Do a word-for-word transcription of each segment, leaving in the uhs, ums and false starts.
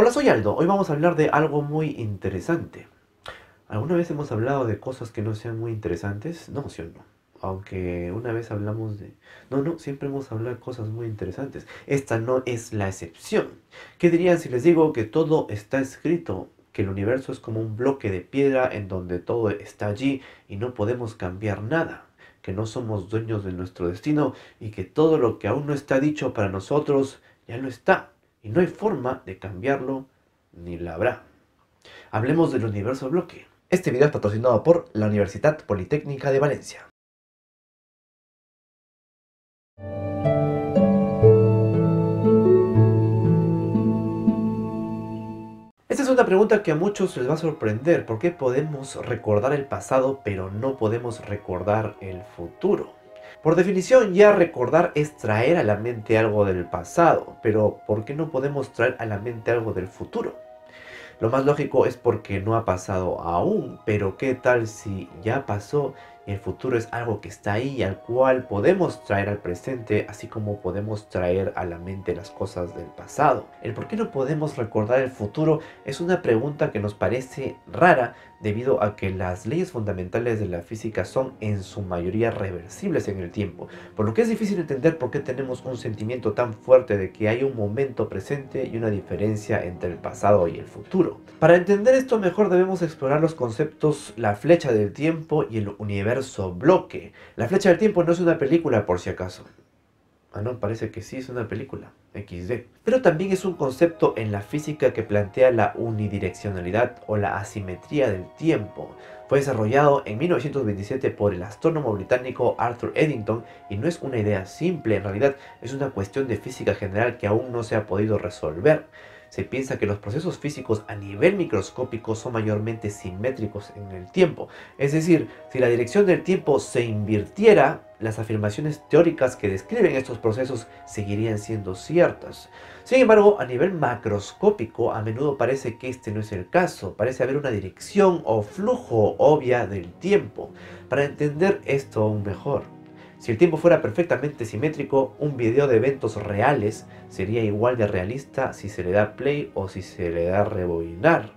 Hola, soy Aldo. Hoy vamos a hablar de algo muy interesante. ¿Alguna vez hemos hablado de cosas que no sean muy interesantes? No, sí o no. Aunque una vez hablamos de... No, no, siempre hemos hablado de cosas muy interesantes. Esta no es la excepción. ¿Qué dirían si les digo que todo está escrito? Que el universo es como un bloque de piedra en donde todo está allí y no podemos cambiar nada. Que no somos dueños de nuestro destino y que todo lo que aún no está dicho para nosotros ya lo está. Y no hay forma de cambiarlo, ni la habrá. Hablemos del universo bloque. Este video es patrocinado por la Universidad Politécnica de Valencia. Esta es una pregunta que a muchos les va a sorprender. ¿Por qué podemos recordar el pasado, pero no podemos recordar el futuro? Por definición, ya recordar es traer a la mente algo del pasado, pero ¿por qué no podemos traer a la mente algo del futuro? Lo más lógico es porque no ha pasado aún, pero ¿qué tal si ya pasó y el futuro es algo que está ahí, al cual podemos traer al presente, así como podemos traer a la mente las cosas del pasado? El por qué no podemos recordar el futuro es una pregunta que nos parece rara, debido a que las leyes fundamentales de la física son en su mayoría reversibles en el tiempo, por lo que es difícil entender por qué tenemos un sentimiento tan fuerte de que hay un momento presente y una diferencia entre el pasado y el futuro. Para entender esto mejor debemos explorar los conceptos la flecha del tiempo y el universo bloque. La flecha del tiempo no es una película, por si acaso. Ah, no, parece que sí es una película, equis de. Pero también es un concepto en la física que plantea la unidireccionalidad o la asimetría del tiempo. Fue desarrollado en mil novecientos veintisiete por el astrónomo británico Arthur Eddington y no es una idea simple, en realidad es una cuestión de física general que aún no se ha podido resolver. Se piensa que los procesos físicos a nivel microscópico son mayormente simétricos en el tiempo. Es decir, si la dirección del tiempo se invirtiera, las afirmaciones teóricas que describen estos procesos seguirían siendo ciertas. Sin embargo, a nivel macroscópico, a menudo parece que este no es el caso. Parece haber una dirección o flujo obvia del tiempo. Para entender esto aún mejor, si el tiempo fuera perfectamente simétrico, un video de eventos reales sería igual de realista si se le da play o si se le da rebobinar.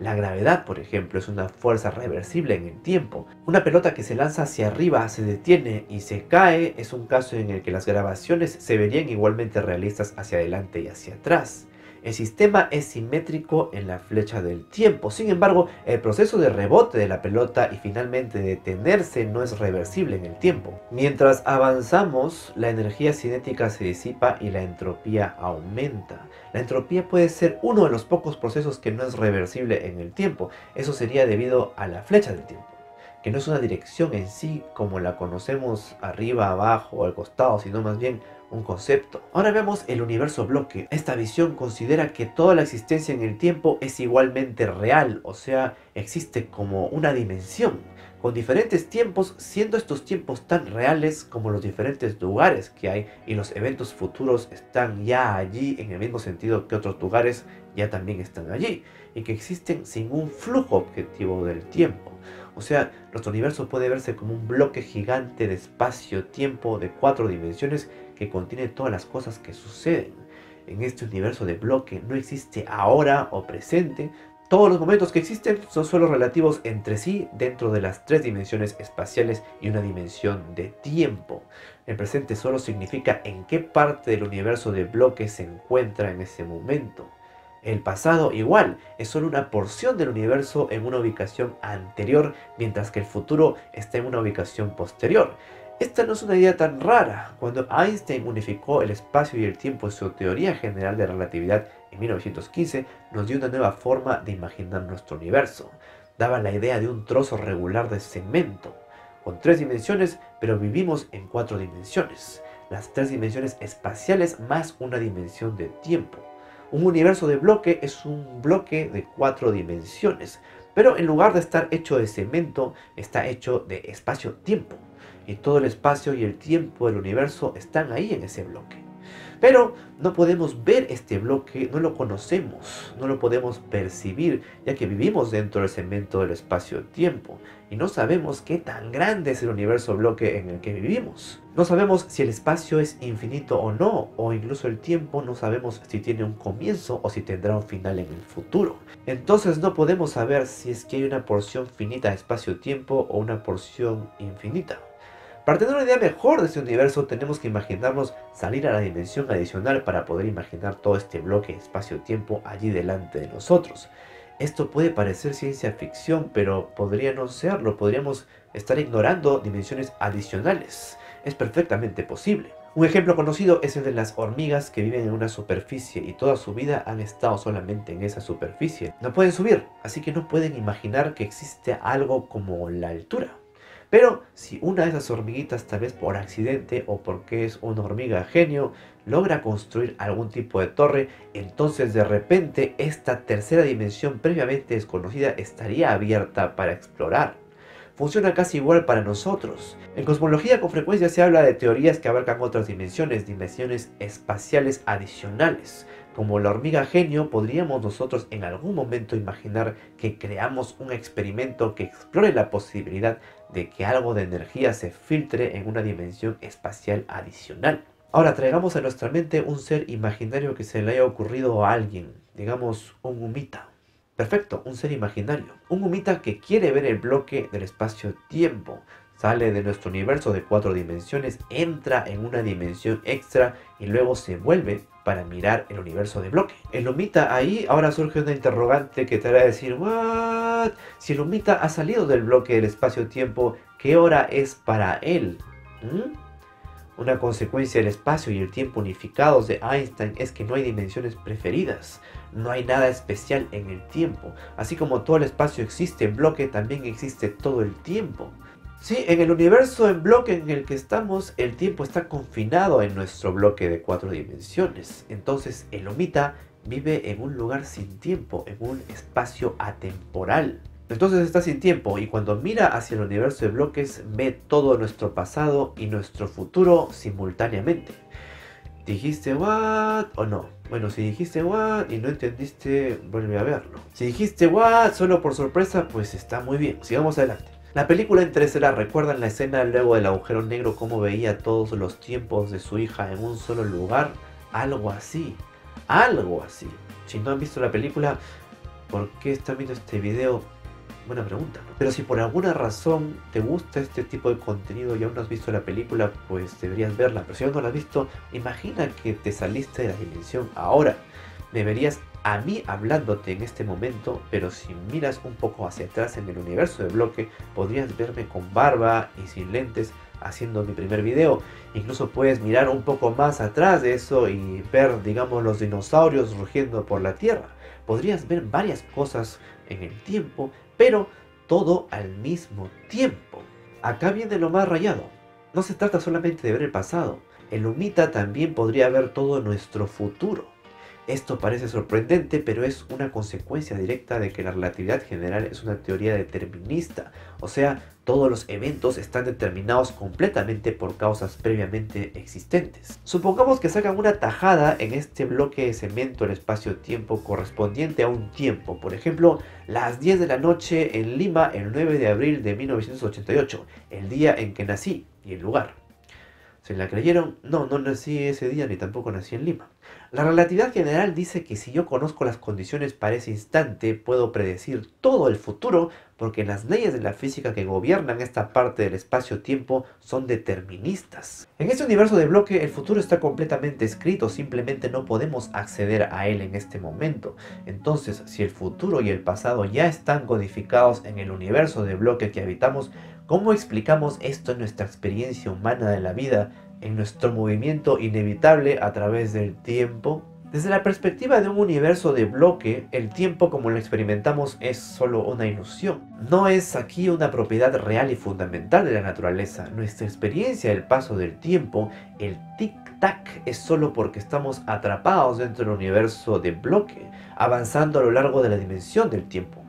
La gravedad, por ejemplo, es una fuerza reversible en el tiempo. Una pelota que se lanza hacia arriba, se detiene y se cae es un caso en el que las grabaciones se verían igualmente realistas hacia adelante y hacia atrás. El sistema es simétrico en la flecha del tiempo, sin embargo, el proceso de rebote de la pelota y finalmente detenerse no es reversible en el tiempo. Mientras avanzamos, la energía cinética se disipa y la entropía aumenta. La entropía puede ser uno de los pocos procesos que no es reversible en el tiempo. Eso sería debido a la flecha del tiempo, que no es una dirección en sí como la conocemos arriba, abajo o al costado, sino más bien un concepto. Ahora veamos el universo bloque. Esta visión considera que toda la existencia en el tiempo es igualmente real, o sea, existe como una dimensión, con diferentes tiempos, siendo estos tiempos tan reales como los diferentes lugares que hay, y los eventos futuros están ya allí en el mismo sentido que otros lugares ya también están allí, y que existen sin un flujo objetivo del tiempo. O sea, nuestro universo puede verse como un bloque gigante de espacio-tiempo de cuatro dimensiones que contiene todas las cosas que suceden. En este universo de bloque no existe ahora o presente. Todos los momentos que existen son solo relativos entre sí dentro de las tres dimensiones espaciales y una dimensión de tiempo. El presente solo significa en qué parte del universo de bloque se encuentra en ese momento. El pasado igual, es solo una porción del universo en una ubicación anterior, mientras que el futuro está en una ubicación posterior. Esta no es una idea tan rara. Cuando Einstein unificó el espacio y el tiempo en su teoría general de relatividad en mil novecientos quince, nos dio una nueva forma de imaginar nuestro universo. Daba la idea de un trozo regular de cemento, con tres dimensiones, pero vivimos en cuatro dimensiones. Las tres dimensiones espaciales más una dimensión de tiempo. Un universo de bloque es un bloque de cuatro dimensiones, pero en lugar de estar hecho de cemento, está hecho de espacio-tiempo. Y todo el espacio y el tiempo del universo están ahí en ese bloque. Pero no podemos ver este bloque, no lo conocemos, no lo podemos percibir, ya que vivimos dentro del segmento del espacio-tiempo y no sabemos qué tan grande es el universo bloque en el que vivimos. No sabemos si el espacio es infinito o no, o incluso el tiempo no sabemos si tiene un comienzo o si tendrá un final en el futuro. Entonces no podemos saber si es que hay una porción finita de espacio-tiempo o una porción infinita. Para tener una idea mejor de este universo tenemos que imaginarnos salir a la dimensión adicional para poder imaginar todo este bloque de espacio-tiempo allí delante de nosotros. Esto puede parecer ciencia ficción, pero podría no serlo, podríamos estar ignorando dimensiones adicionales. Es perfectamente posible. Un ejemplo conocido es el de las hormigas que viven en una superficie y toda su vida han estado solamente en esa superficie. No pueden subir, así que no pueden imaginar que existe algo como la altura. Pero si una de esas hormiguitas, tal vez por accidente o porque es una hormiga genio, logra construir algún tipo de torre, entonces de repente esta tercera dimensión previamente desconocida estaría abierta para explorar. Funciona casi igual para nosotros. En cosmología con frecuencia se habla de teorías que abarcan otras dimensiones, dimensiones espaciales adicionales. Como la hormiga genio, podríamos nosotros en algún momento imaginar que creamos un experimento que explore la posibilidad de que algo de energía se filtre en una dimensión espacial adicional. Ahora traigamos a nuestra mente un ser imaginario que se le haya ocurrido a alguien, digamos un humita. Perfecto, un ser imaginario. Un humita que quiere ver el bloque del espacio-tiempo. Sale de nuestro universo de cuatro dimensiones, entra en una dimensión extra y luego se vuelve para mirar el universo de bloque. El humita ahí ahora surge una interrogante que te hará decir, ¿what? Si el humita ha salido del bloque del espacio-tiempo, ¿qué hora es para él? ¿Mm? Una consecuencia del espacio y el tiempo unificados de Einstein es que no hay dimensiones preferidas, no hay nada especial en el tiempo. Así como todo el espacio existe en bloque, también existe todo el tiempo. Sí, en el universo en bloque en el que estamos, el tiempo está confinado en nuestro bloque de cuatro dimensiones. Entonces el humita vive en un lugar sin tiempo, en un espacio atemporal. Entonces está sin tiempo y cuando mira hacia el universo de bloques ve todo nuestro pasado y nuestro futuro simultáneamente. ¿Dijiste what o no? Bueno, si dijiste what y no entendiste, vuelve a verlo. Si dijiste what solo por sorpresa, pues está muy bien. Sigamos adelante. La película Interestelar, ¿recuerdan la escena luego del agujero negro cómo veía todos los tiempos de su hija en un solo lugar? Algo así, algo así. Si no han visto la película, ¿por qué están viendo este video? Buena pregunta, ¿no? Pero si por alguna razón te gusta este tipo de contenido y aún no has visto la película, pues deberías verla. Pero si aún no la has visto, imagina que te saliste de la dimensión ahora. Me verías a mí hablándote en este momento, pero si miras un poco hacia atrás en el universo de bloque, podrías verme con barba y sin lentes haciendo mi primer video. Incluso puedes mirar un poco más atrás de eso y ver, digamos, los dinosaurios rugiendo por la Tierra. Podrías ver varias cosas en el tiempo, pero todo al mismo tiempo. Acá viene lo más rayado. No se trata solamente de ver el pasado. El humita también podría ver todo nuestro futuro. Esto parece sorprendente, pero es una consecuencia directa de que la relatividad general es una teoría determinista. O sea, todos los eventos están determinados completamente por causas previamente existentes. Supongamos que sacan una tajada en este bloque de cemento del espacio-tiempo correspondiente a un tiempo. Por ejemplo, las diez de la noche en Lima, el nueve de abril de mil novecientos ochenta y ocho, el día en que nací y el lugar. ¿Se la creyeron? No, no nací ese día ni tampoco nací en Lima. La relatividad general dice que si yo conozco las condiciones para ese instante, puedo predecir todo el futuro porque las leyes de la física que gobiernan esta parte del espacio-tiempo son deterministas. En este universo de bloque, el futuro está completamente escrito, simplemente no podemos acceder a él en este momento. Entonces, si el futuro y el pasado ya están codificados en el universo de bloque que habitamos, ¿cómo explicamos esto en nuestra experiencia humana de la vida, en nuestro movimiento inevitable a través del tiempo? Desde la perspectiva de un universo de bloque, el tiempo como lo experimentamos es solo una ilusión. No es aquí una propiedad real y fundamental de la naturaleza. Nuestra experiencia del paso del tiempo, el tic-tac, es solo porque estamos atrapados dentro del universo de bloque, avanzando a lo largo de la dimensión del tiempo.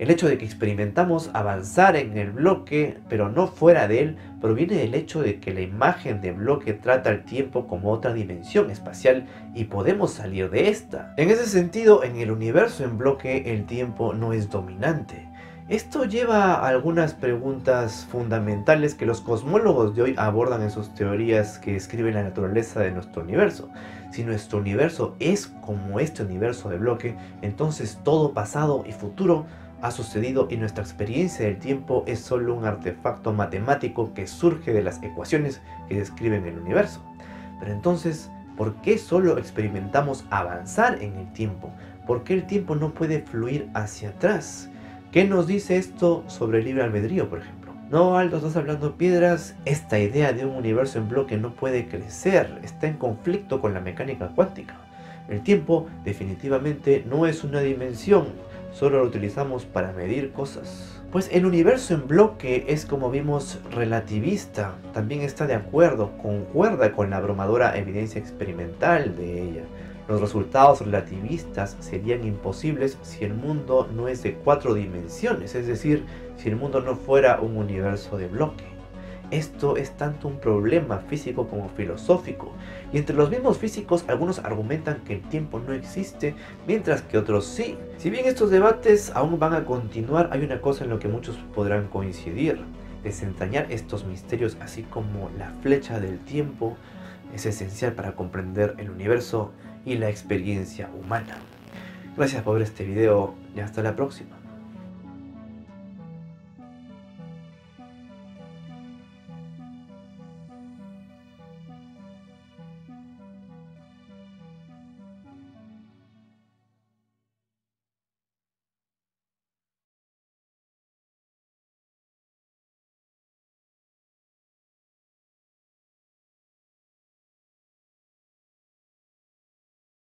El hecho de que experimentamos avanzar en el bloque, pero no fuera de él, proviene del hecho de que la imagen de bloque trata el tiempo como otra dimensión espacial y podemos salir de esta. En ese sentido, en el universo en bloque, el tiempo no es dominante. Esto lleva a algunas preguntas fundamentales que los cosmólogos de hoy abordan en sus teorías que describen la naturaleza de nuestro universo. Si nuestro universo es como este universo de bloque, entonces todo pasado y futuro ha sucedido y nuestra experiencia del tiempo es solo un artefacto matemático que surge de las ecuaciones que describen el universo. Pero entonces, ¿por qué solo experimentamos avanzar en el tiempo? ¿Por qué el tiempo no puede fluir hacia atrás? ¿Qué nos dice esto sobre el libre albedrío, por ejemplo? No, Aldo, estás hablando piedras. Esta idea de un universo en bloque no puede crecer, está en conflicto con la mecánica cuántica. El tiempo definitivamente no es una dimensión, solo lo utilizamos para medir cosas. Pues el universo en bloque es, como vimos, relativista. También está de acuerdo, concuerda con la abrumadora evidencia experimental de ella. Los resultados relativistas serían imposibles si el mundo no es de cuatro dimensiones, es decir, si el mundo no fuera un universo de bloque. Esto es tanto un problema físico como filosófico, y entre los mismos físicos algunos argumentan que el tiempo no existe, mientras que otros sí. Si bien estos debates aún van a continuar, hay una cosa en la que muchos podrán coincidir. Desentrañar estos misterios, así como la flecha del tiempo, es esencial para comprender el universo y la experiencia humana. Gracias por ver este video y hasta la próxima.